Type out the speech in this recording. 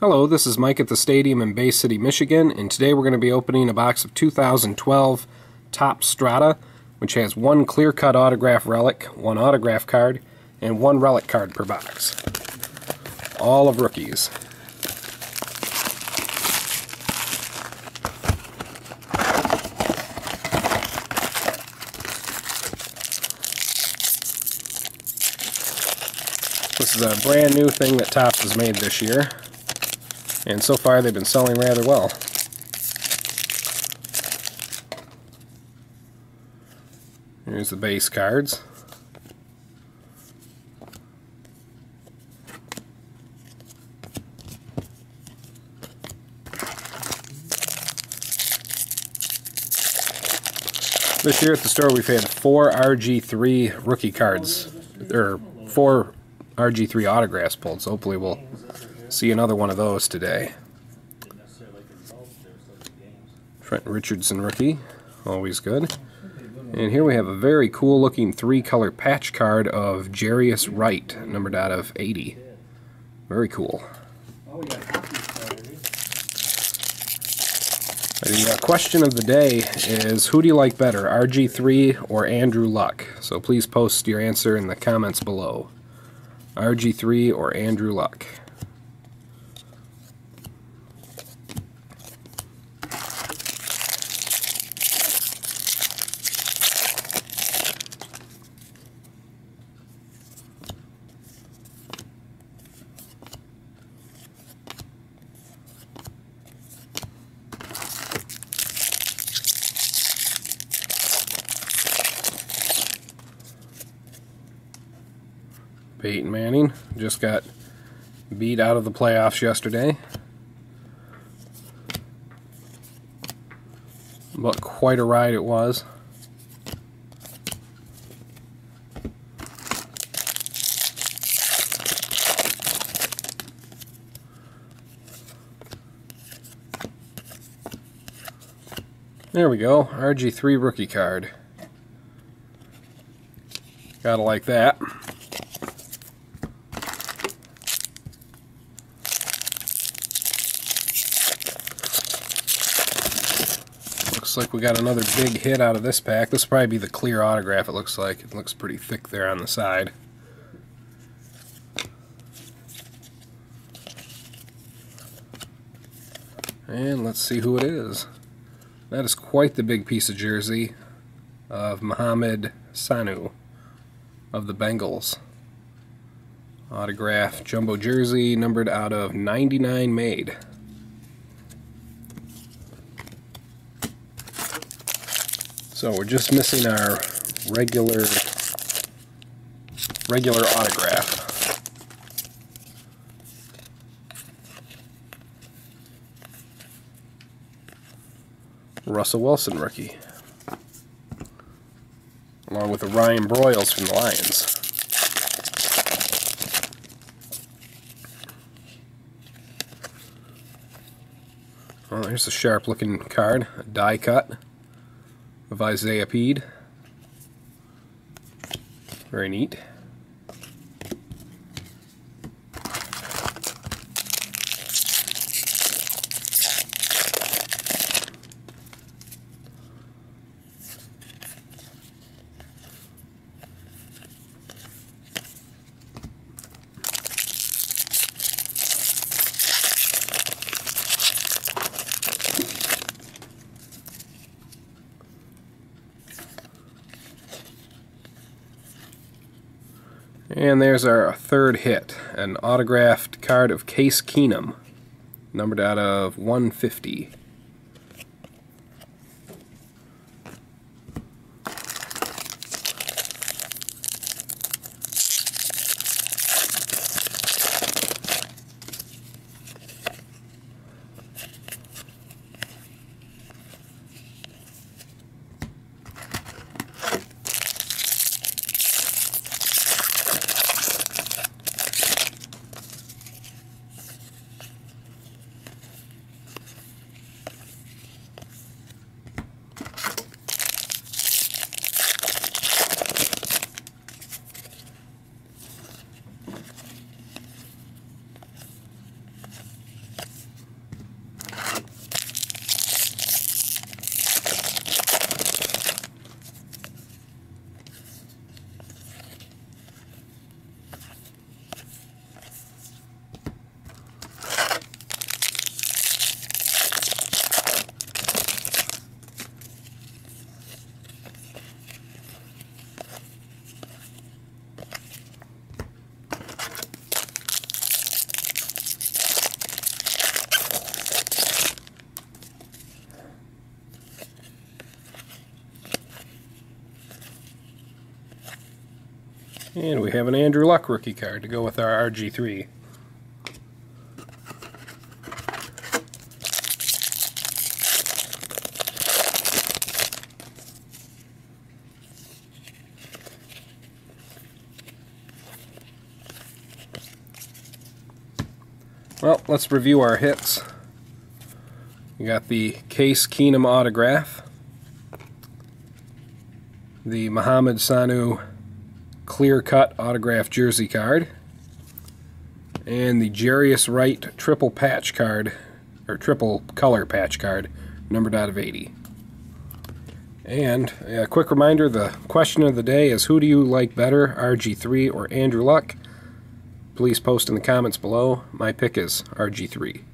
Hello, this is Mike at the stadium in Bay City, Michigan, and today we're going to be opening a box of 2012 Topps Strata, which has one clear-cut autograph relic, one autograph card, and one relic card per box. All of rookies. This is a brand new thing that Topps has made this year. And so far, they've been selling rather well. Here's the base cards. This year at the store, we've had four RG3 rookie cards, or four RG3 autographs pulled, so hopefully we'll see another one of those today. Trent Richardson rookie, always good. And here we have a very cool looking three-color patch card of Jarius Wright, numbered out of 80. Very cool. The question of the day is, who do you like better, RG3 or Andrew Luck? So please post your answer in the comments below. RG3 or Andrew Luck? Peyton Manning just got beat out of the playoffs yesterday, but quite a ride it was. There we go, RG3 rookie card. Gotta like that. Looks like we got another big hit out of this pack. This will probably be the clear autograph, it looks like. It looks pretty thick there on the side. And let's see who it is. That is quite the big piece of jersey of Mohamed Sanu of the Bengals. Autograph jumbo jersey numbered out of 99 made. So we're just missing our regular autograph. Russell Wilson rookie, along with the Ryan Broyles from the Lions. Well, here's a sharp-looking card, a die cut of Isaiah Pede. Very neat. And there's our third hit, an autographed card of Case Keenum, numbered out of 150. And we have an Andrew Luck rookie card to go with our RG3. Well, let's review our hits. We got the Case Keenum autograph, the Mohamed Sanu clear-cut autograph jersey card, and the Jarius Wright triple patch card, or triple color patch card, numbered out of 80. And a quick reminder, the question of the day is, who do you like better, RG3 or Andrew Luck? Please post in the comments below. My pick is RG3.